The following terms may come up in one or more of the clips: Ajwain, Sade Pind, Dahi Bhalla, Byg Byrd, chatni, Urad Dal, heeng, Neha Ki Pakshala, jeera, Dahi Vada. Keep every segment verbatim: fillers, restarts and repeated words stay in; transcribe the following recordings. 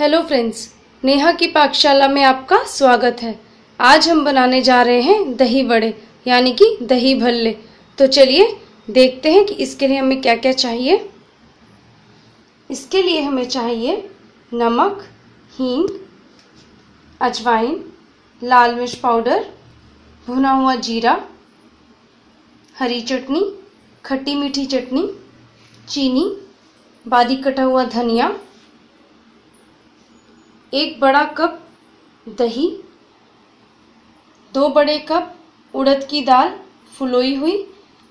Hello friends, Neha की पाकशाला में आपका स्वागत है। आज हम बनाने जा रहे हैं दही वड़े यानी कि दही भल्ले। तो चलिए देखते हैं कि इसके लिए हमें क्या क्या चाहिए। इसके लिए हमें चाहिए नमक, हींग, अजवाइन, लाल मिर्च पाउडर, भुना हुआ जीरा, हरी चटनी, खट्टी मीठी चटनी, चीनी, बारीक कटा हुआ धनिया, एक बड़ा कप दही, दो बड़े कप उड़द की दाल फुलोई हुई।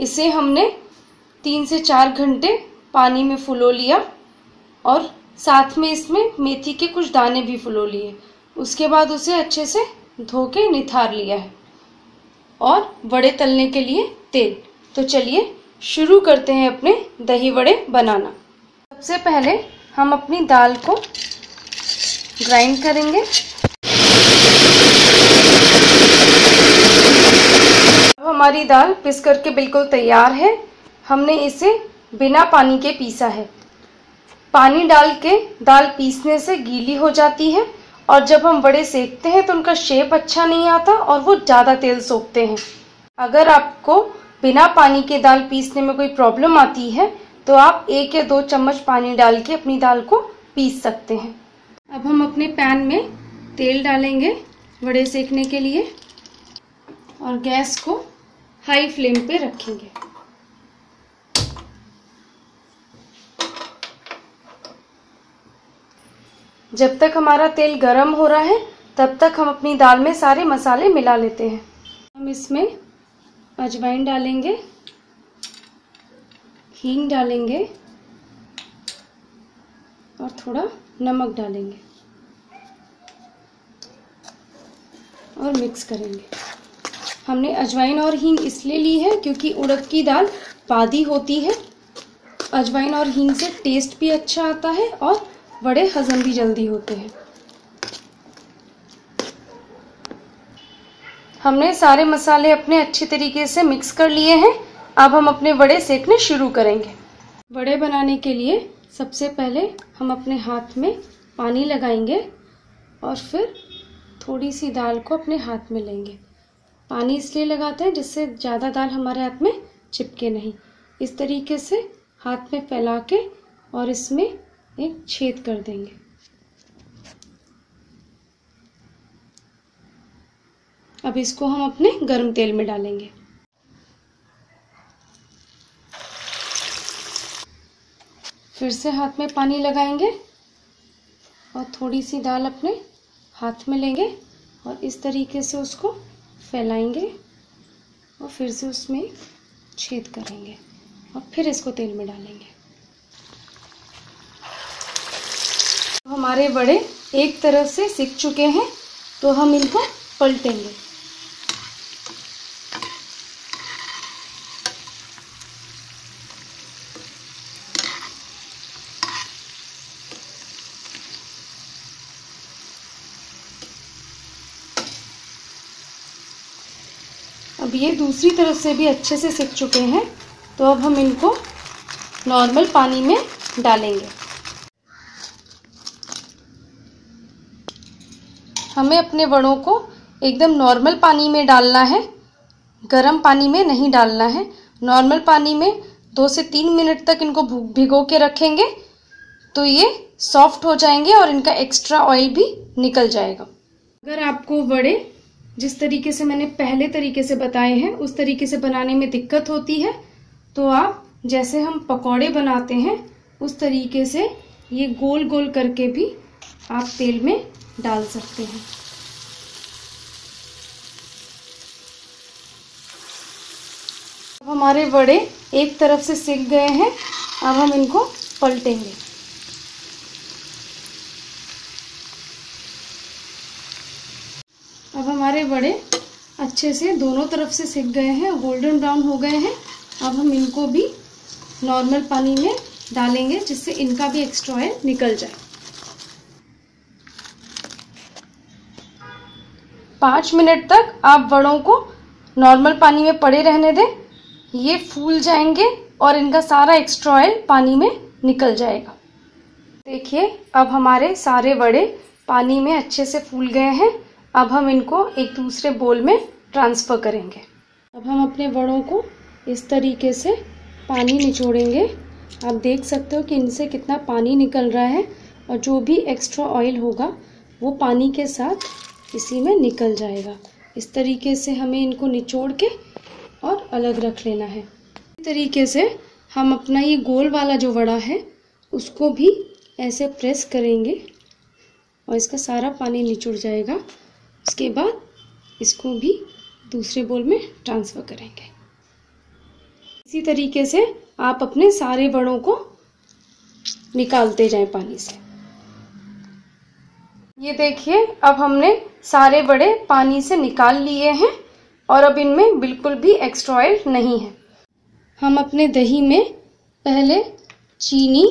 इसे हमने तीन से चार घंटे पानी में फुलो लिया और साथ में इसमें मेथी के कुछ दाने भी फुलो लिए। उसके बाद उसे अच्छे से धो के निथार लिया है। और वड़े तलने के लिए तेल। तो चलिए शुरू करते हैं अपने दही वड़े बनाना। सबसे पहले हम अपनी दाल को ग्राइंड करेंगे। अब हमारी दाल पिस करके बिल्कुल तैयार है। हमने इसे बिना पानी के पीसा है। पानी डाल के दाल पीसने से गीली हो जाती है और जब हम वड़े सेकते हैं तो उनका शेप अच्छा नहीं आता और वो ज़्यादा तेल सोखते हैं। अगर आपको बिना पानी के दाल पीसने में कोई प्रॉब्लम आती है तो आप एक या दो चम्मच पानी डाल के अपनी दाल को पीस सकते हैं। अब हम अपने पैन में तेल डालेंगे वड़े सेकने के लिए और गैस को हाई फ्लेम पे रखेंगे। जब तक हमारा तेल गरम हो रहा है तब तक हम अपनी दाल में सारे मसाले मिला लेते हैं। हम इसमें अजवाइन डालेंगे, हींग डालेंगे और थोड़ा नमक डालेंगे और मिक्स करेंगे। हमने अजवाइन और हींग इसलिए ली है क्योंकि उड़द की दाल पादी होती है। अजवाइन और हींग से टेस्ट भी अच्छा आता है और बड़े हजम भी जल्दी होते हैं। हमने सारे मसाले अपने अच्छे तरीके से मिक्स कर लिए हैं। अब हम अपने वड़े सेकने शुरू करेंगे। वड़े बनाने के लिए सबसे पहले हम अपने हाथ में पानी लगाएंगे और फिर थोड़ी सी दाल को अपने हाथ में लेंगे। पानी इसलिए लगाते हैं जिससे ज़्यादा दाल हमारे हाथ में चिपके नहीं। इस तरीके से हाथ में फैला के और इसमें एक छेद कर देंगे। अब इसको हम अपने गर्म तेल में डालेंगे। फिर से हाथ में पानी लगाएंगे और थोड़ी सी दाल अपने हाथ में लेंगे और इस तरीके से उसको फैलाएंगे और फिर से उसमें छेद करेंगे और फिर इसको तेल में डालेंगे। हमारे वड़े एक तरफ से सिक चुके हैं तो हम इनको पलटेंगे। अब ये दूसरी तरफ से भी अच्छे से सिक चुके हैं तो अब हम इनको नॉर्मल पानी में डालेंगे। हमें अपने वड़ों को एकदम नॉर्मल पानी में डालना है, गर्म पानी में नहीं डालना है। नॉर्मल पानी में दो से तीन मिनट तक इनको भिगो के रखेंगे तो ये सॉफ्ट हो जाएंगे और इनका एक्स्ट्रा ऑयल भी निकल जाएगा। अगर आपको वड़े जिस तरीके से मैंने पहले तरीके से बताए हैं उस तरीके से बनाने में दिक्कत होती है तो आप जैसे हम पकौड़े बनाते हैं उस तरीके से ये गोल गोल करके भी आप तेल में डाल सकते हैं। अब हमारे वड़े एक तरफ से सिक गए हैं। अब हम इनको पलटेंगे। अब हमारे वड़े अच्छे से दोनों तरफ से सिक गए हैं, गोल्डन ब्राउन हो गए हैं। अब हम इनको भी नॉर्मल पानी में डालेंगे जिससे इनका भी एक्स्ट्रा ऑयल निकल जाए। पाँच मिनट तक आप वड़ों को नॉर्मल पानी में पड़े रहने दें। ये फूल जाएंगे और इनका सारा एक्स्ट्रा ऑयल पानी में निकल जाएगा। देखिए अब हमारे सारे वड़े पानी में अच्छे से फूल गए हैं। अब हम इनको एक दूसरे बोल में ट्रांसफ़र करेंगे। अब हम अपने वड़ों को इस तरीके से पानी निचोड़ेंगे। आप देख सकते हो कि इनसे कितना पानी निकल रहा है और जो भी एक्स्ट्रा ऑयल होगा वो पानी के साथ इसी में निकल जाएगा। इस तरीके से हमें इनको निचोड़ के और अलग रख लेना है। इस तरीके से हम अपना ये गोल वाला जो वड़ा है उसको भी ऐसे प्रेस करेंगे और इसका सारा पानी निचुड़ जाएगा। उसके बाद इसको भी दूसरे बोल में ट्रांसफ़र करेंगे। इसी तरीके से आप अपने सारे वड़ों को निकालते जाएं पानी से। ये देखिए अब हमने सारे वड़े पानी से निकाल लिए हैं और अब इनमें बिल्कुल भी एक्स्ट्रा ऑयल नहीं है। हम अपने दही में पहले चीनी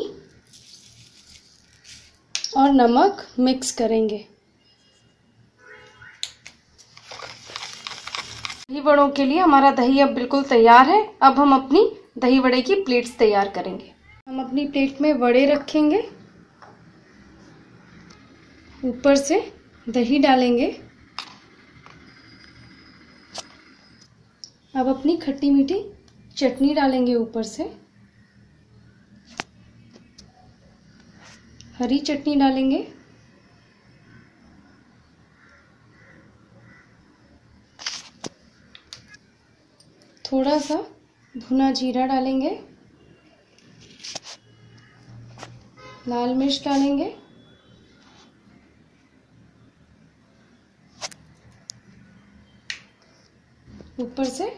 और नमक मिक्स करेंगे। दही वड़ों के लिए हमारा दही अब बिल्कुल तैयार है। अब हम अपनी दही वड़े की प्लेट्स तैयार करेंगे। हम अपनी प्लेट में वड़े रखेंगे, ऊपर से दही डालेंगे। अब अपनी खट्टी मीठी चटनी डालेंगे ऊपर से, हरी चटनी डालेंगे। थोड़ा सा भुना जीरा डालेंगे, लाल मिर्च डालेंगे, ऊपर से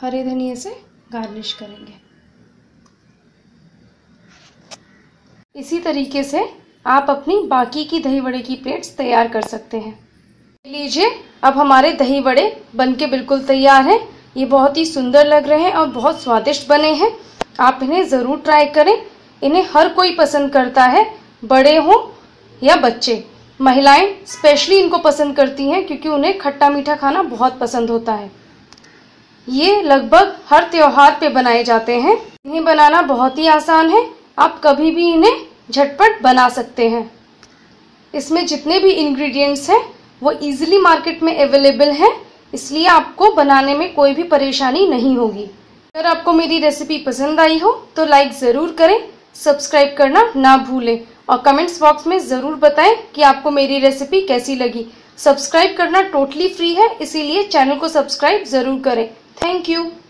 हरे धनिया से गार्निश करेंगे। इसी तरीके से आप अपनी बाकी की दही वड़े की प्लेट्स तैयार कर सकते हैं। लीजिए अब हमारे दही वड़े बनके बिल्कुल तैयार हैं। ये बहुत ही सुंदर लग रहे हैं और बहुत स्वादिष्ट बने हैं। आप इन्हें ज़रूर ट्राई करें। इन्हें हर कोई पसंद करता है, बड़े हों या बच्चे। महिलाएं स्पेशली इनको पसंद करती हैं क्योंकि उन्हें खट्टा मीठा खाना बहुत पसंद होता है। ये लगभग हर त्यौहार पे बनाए जाते हैं। इन्हें बनाना बहुत ही आसान है। आप कभी भी इन्हें झटपट बना सकते हैं। इसमें जितने भी इंग्रेडिएंट्स हैं वो इजीली मार्केट में अवेलेबल हैं, इसलिए आपको बनाने में कोई भी परेशानी नहीं होगी। अगर आपको मेरी रेसिपी पसंद आई हो तो लाइक ज़रूर करें, सब्सक्राइब करना ना भूलें और कमेंट्स बॉक्स में ज़रूर बताएं कि आपको मेरी रेसिपी कैसी लगी। सब्सक्राइब करना टोटली फ्री है, इसीलिए चैनल को सब्सक्राइब ज़रूर करें। Thank you.